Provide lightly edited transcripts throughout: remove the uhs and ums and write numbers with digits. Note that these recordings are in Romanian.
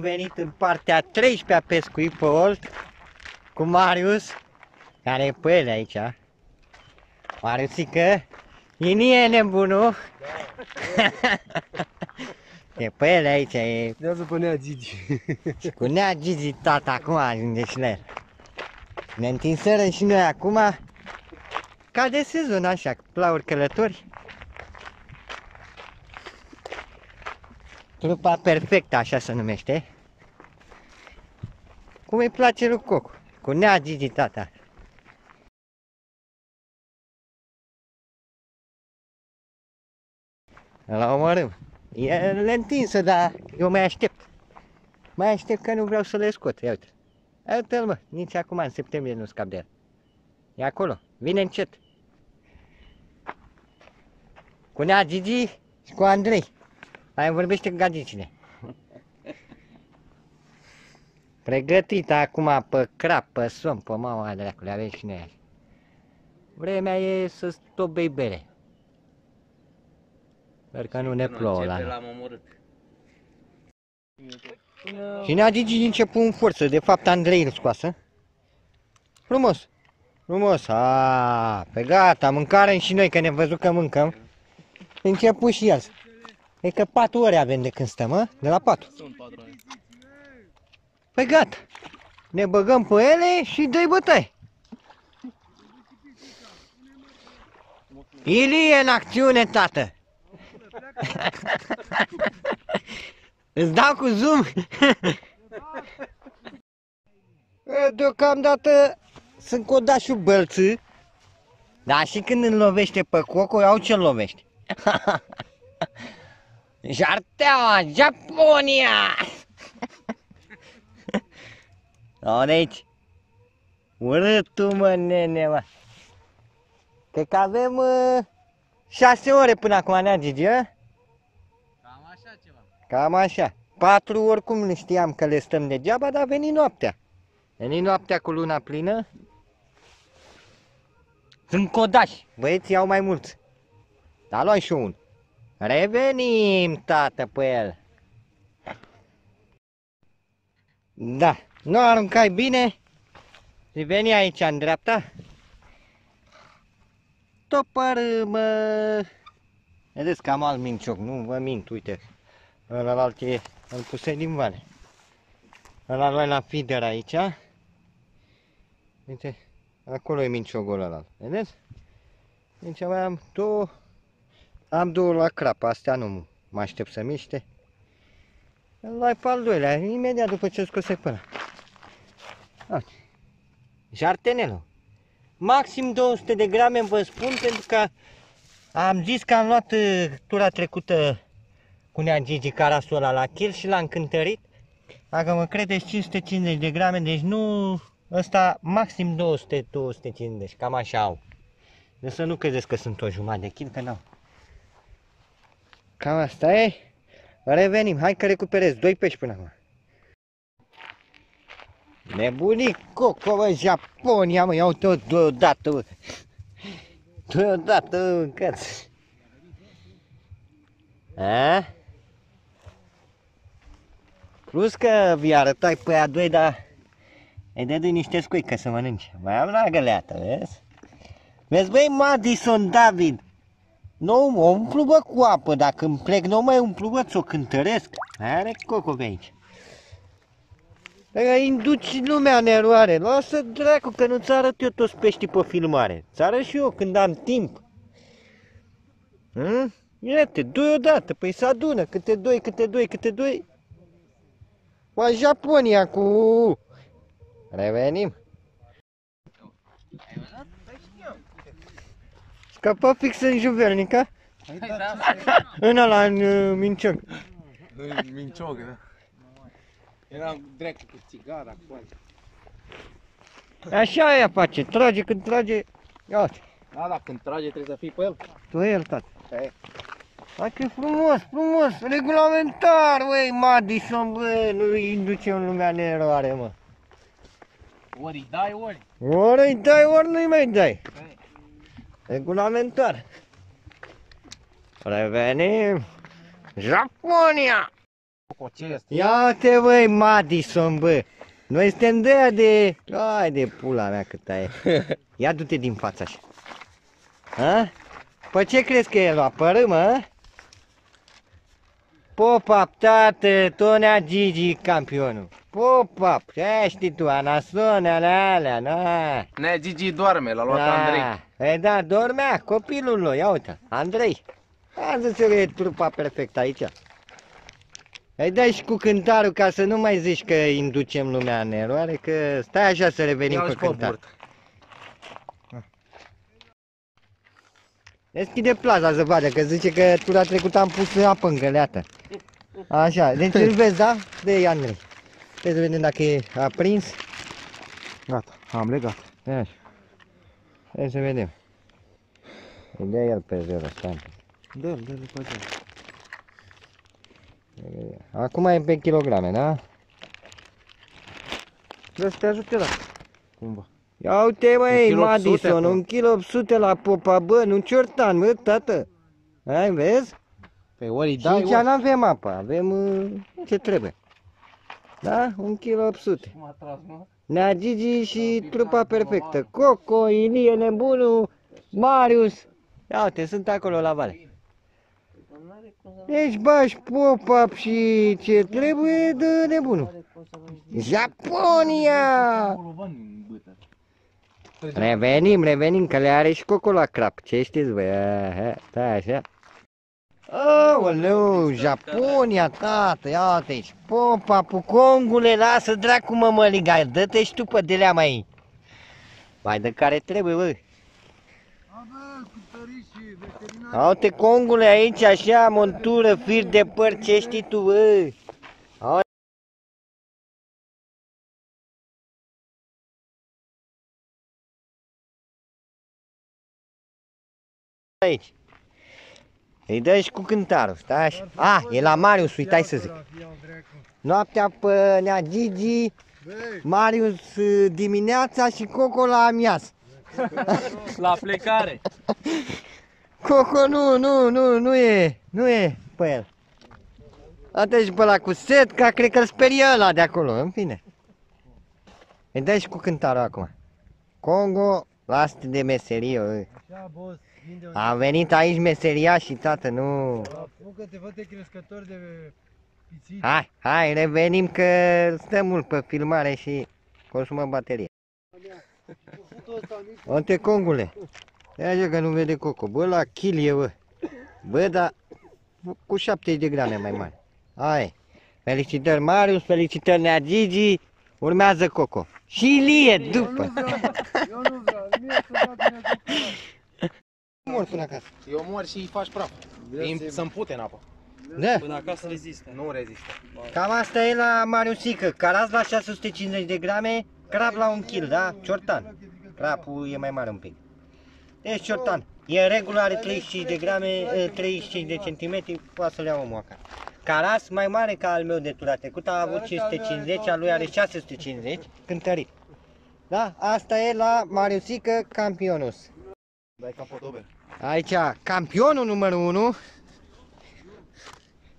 venit în partea 13-a pescuit pe Olt cu Marius, care e pe el aici. Mariusică, Ilie e nebunul. Da. E pe el aici, e... Dează pe Nea Gigi. Și cu Nea Gigi tata, acum ajunge și el. Ne întinserăm și noi acum, ca de sezon, așa, plauri călători. Trupa Perfecta, așa se numește. Cum îi place lui Coco, cu Nea Gigi tata. Îl omorâm. E întinsă, dar eu mai aștept. Mai aștept că nu vreau să le scot, ia uite. Ia uite-l, mă, nici acum, în septembrie nu scap de el. E acolo, vine încet. Cu Nea Gigi și cu Andrei. Mai vorbește cu gagicile. Pregătită acum pe crap, pe somn, pe mama dracului, avem și noi. Vremea e să stobei bere. Sper că nu ne plouă la noi. Și Nea Gigi început în forță, de fapt Andrei îl scoasă. Frumos, frumos, aaa, pe gata, mâncare și noi, că ne-am văzut că mâncăm. Început și el. E că 4 ore avem de când stăm, a? De la 4. Păi gata, ne băgăm pe ele și dă-i bătăi. Ilie în acțiune, tată! Îți dau cu zoom? Deocamdată sunt codașul bălții, dar și când îl lovește pe Coco, iau ce lovește. Jarteaua, Japonia! O, de aici! Urât-o, mă, nene, mă! Cred că avem 6 ore până acum, Nea Gigi, a? Cam așa ceva. Cam așa. 4 oricum nu știam că le stăm degeaba, dar veni noaptea. Veni noaptea cu luna plină. Sunt codași, băieți iau mai mulți. Dar luai și unul. Revenim, tată, pe el. Da, nu aruncai bine. Și veni aici, în dreapta. Topărâmă. Vedeți că am alt mincioc, nu vă mint, uite. Ălălalt e, îl puse din vale. Ăla luai la feeder aici. Uite, acolo e minciocul ălălalt, vedeți? Deci mai am două. Am două la crap, astea nu mă aștept să miște. Îl luai pe al doilea, imediat după ce scose până. Jartenelul. Maxim 200 de grame, vă spun, pentru că am zis că am luat tura trecută cu Nea Gigi Carasul ăla la kill și l-am cântărit. Dacă mă credeți, 550 de grame, deci nu... Ăsta maxim 200-250, cam așa au. Deci să nu credeți că sunt o jumătate de kill, că n-au. Cam asta e, revenim, hai că recuperez, 2 pești până acum. Nebunic, Coco, bă, Japonia, mă, iau tot deodată, bă. Deodată, mâncați. A? Plus că vi arătai pe aia doi, dar îi dădui niște scuică să mănânce. Mai am la găleată, vezi? Vezi, băi, Madison David. Nu o umplu, bă, cu apă, dacă îmi plec, nu mai umplu, bă, ți-o cântăresc. Mai are Coco pe aici. Îi induci lumea în eroare, lasă dracu că nu-ți arăt eu toți peștii pe filmare. Ți arăt și eu când am timp. Iete, doi odată, păi se adună, câte doi, câte doi, câte doi. Cu Japonia, cu... Revenim. Scăpă fix în juvernică? În ăla, în mincioc. În mincioc, da. Era dreacă cu țigara, cu aia. Așa aia face, trage când trage. Iată. Da, da, când trage trebuie să fii pe el. Tu e el, tata. Hai că e frumos, frumos, regulamentar, băi, Madison, băi, nu-i induce în lumea în eroare, mă. Ori-i dai, ori. Ori-i dai, ori nu-i mai dai. Regulamentar. Revenim. Japonia! Coco, ce este? Ia-te, băi, Madison, bă! Noi suntem de aia de... Ai de pula mea cât e. Ia du-te din fața așa. Ha? Păi ce crezi că e luat? Părâmă? Pop-up, tată, Nea Gigi, campionul. Pop-up, ce știi tu, anasone, alea, na. Nea Gigi doarme, l-a luat Andrei. E da, dormea, copilul lui, ia uite, Andrei. Am zis că e trupa perfectă aici. Îi dai și cu cântarul ca să nu mai zici că inducem lumea în eroare, că stai așa să revenim pe cântar. Deschide plaza să vadă, că zice că tura trecută am pus apă îngăleată. Așa, deci îl vezi, da? De Andrei. Trebuie să vedem dacă e aprins. Gata, am legat. Așa. Hai să vedem. Îi dea el pe zero, stai. Dă-l, dă-l pe zero. Acum e pe kilograme, da? Vreau să te ajut eu, da? Cumva. Ia uite, băi, Madison, 1,8 kg la popa, bă, nu ciortan, bă, tată. Hai, vezi? Pe ori dai, ori. Și aici n-avem apa, avem ce trebuie. Da? 1,8 kg. Nea Gigi și trupa perfectă. Coco, Ilie, nebunul, Marius. Ia uite, sunt acolo la vale. Deci bași pop-up și ce trebuie de nebunul. Japonia! Revenim, revenim, că le are și Coco la Crap. Ce știți voi? Stai așa. Aoleu, Japonia, tată, ia-te aici. Pop-up-ul, Congule, lasă dracu mămăliga, dă-te și tu pe delea mai. Mai de care trebuie, bă. Aute, Congule, aici așa, montură, fir de păr, ce știi tu, bă? Aici. Îi dă și cu cântarul, stai așa. Ah, e la Marius, uitai să zic. Noaptea pe Nea Gigi, Marius dimineața și Coco la amiază. La plecare. Coco nu e pe el. Atunci pe la cu setca, cred că îl sperie ăla de acolo, în fine. Îi dai și cu cântarul acum. Congo, lasă-te de meserie. A venit aici meseriașii, tată, nu... Apucă-te, fă-te crescător de pițici. Hai, hai, revenim că stăm mult pe filmare și consumă baterie. Ante, Congule. Ia că nu vede Coco, bă, la chilie, bă. Bă, dar cu 70 de grame mai mare. Hai, felicitări Marius, felicitări Nea Gigi, urmează Coco. Și Ilie, după. Eu nu vreau, mie să mor până acasă. Eu mor și îi faci praf. Să-mi pute în apă. Da. Până acasă rezistă. Nu rezistă. Cam asta e la Mariusică. Caras la 650 de grame, Crap la 1 kg, da? Ciortan. Crapul e mai mare un pic. Deci ciortan. E în regulă, are 35 de grame, 35 de centimetri, poate să le iau omul acasă. Caras mai mare ca al meu de tura trecută, a avut 550, al lui are 650, cântărit. Da? Asta e la Mariusică, campionus. Aici, campionul numărul 1,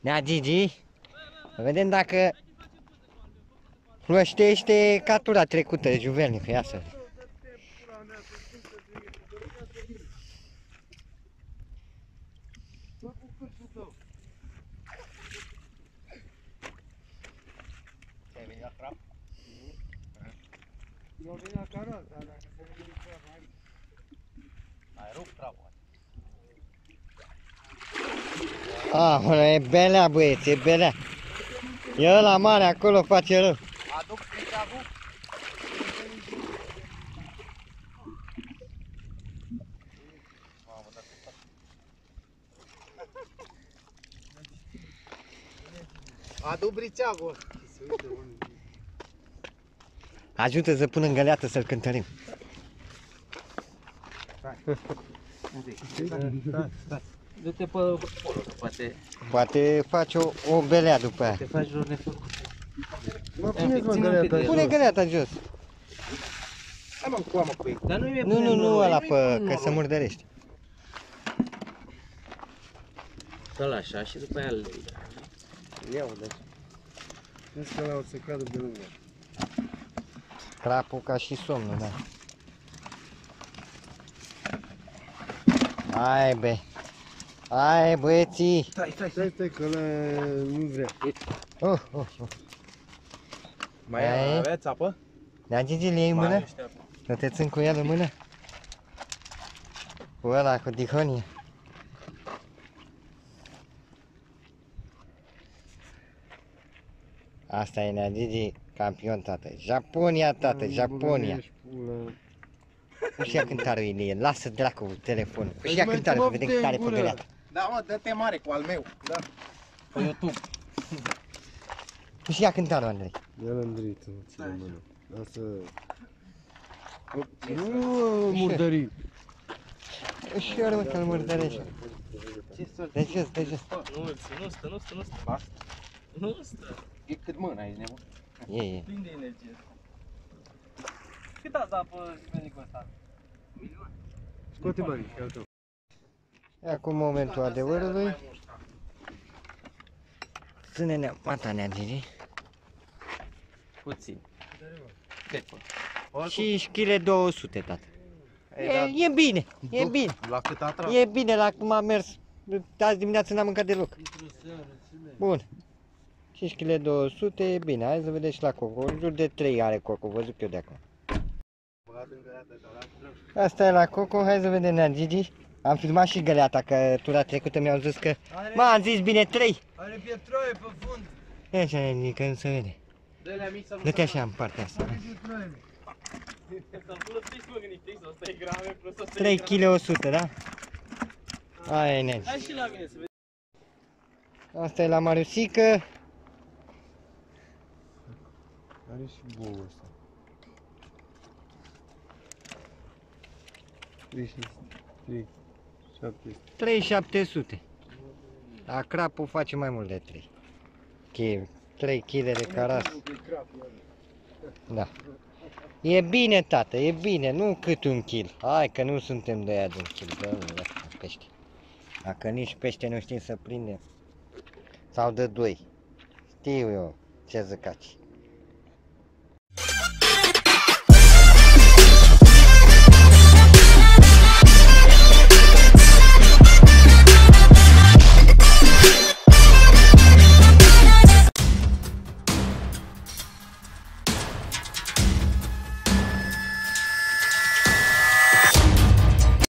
Nea Gigi. Vedem dacă plăștește ca tura trecută, juvelnic, ia să. Te-ai venit la Crap? Eu venit la Caras, dar dacă se vede la Crap, hai. Ai rupt Crapul. Aoleu, e belea, băieți, e belea. E ăla mare, acolo face rău. Aduc picavul. Ajută să pună în găleată să-l cântărim. Du-te pe acolo, poate... Poate faci o belea după aia. Te faci rău nefăcut. Mă, puneți-mă găleata jos. Pune găleata jos. Hai mă, cu oamă cu ei. Nu, ăla pe... că se murdărește. Să-l așa și după aia îl lei. Ia-o de-așa. Vezi că ăla o să cadă de lângă. Crapul ca și somnul, da. Hai, băi. Hai, băieții. Stai, că ăla nu vrea. Mai aveți apă? Da, Gigi, le iei în mână? Să te țin cu el în mână? Cu ăla, cu dihonie. Asta e Nea Gigi, campion, tată. Japonia, tată, Japonia. Uși ia cântarul, Ilie, lasă dracu telefonul. Uși ia cântarul, vedem cât are păgăleată. Da, mă, dă-te mare cu al meu, da. Pe YouTube. Uși ia cântarul, Andrei. Ia-l, Andrei, să ține mână. Lasă... Nu murdări. Ușor, mă, că-l murdărești. De jos, de jos. Nu stă. Basta. Nu stă. E cât mâna aici, nebun. E. Plin de energie. Cât ați dat pe Smenicul ăsta? Milion. Scoate banii, că al tău. E acum momentul adevărului. Ține-ne mata, Nea Gigi. Puțin. Cât? 5,2 kg, tata. E bine, e bine. La cât a tras? E bine, la cum am mers. Azi dimineața n-am mâncat deloc. Bun. 5,2 kg e bine, hai să vedem și la Coco, în jur de 3 are Coco, vă zic eu de acum. Asta e la Coco, hai să vedem Nea Gigi. Am filmat și găleata, că tura trecută mi-au zis că... Mă, am zis bine 3! Are pietroie pe fund! E așa, că nu se vede. Dă-te așa în partea asta. 3,1 kg, da? Aia e Nea Gigi. Asta e la Mariusică. Are și bou ăsta. $3,700. La crapul face mai mult de 3 kg. 3 kg de caras. Da. E bine, tată, e bine, nu cât un kil. Hai că nu suntem de aia de un kil, că nu lăsăm pește. Dacă nici pește nu știm să prindem. Sau de 2. Știu eu ce zicați.